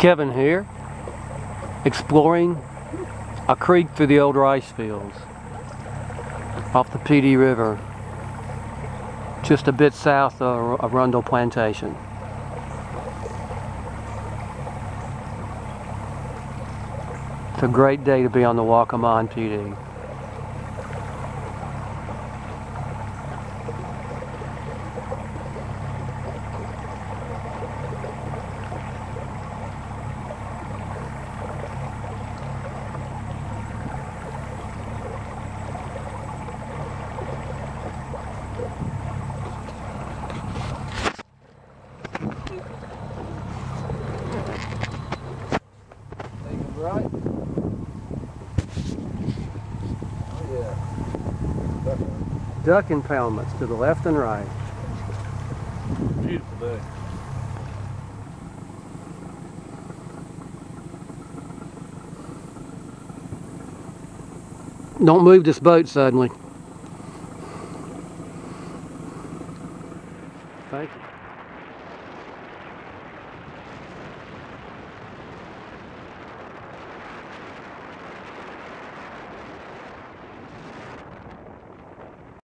Kevin here, exploring a creek through the old rice fields off the Pee Dee River, just a bit south of Arundel Plantation. It's a great day to be on the Waccamaw and Pee Dee. Right? Oh yeah. Duck impoundments to the left and right. Beautiful day. Don't move this boat suddenly. Thank you.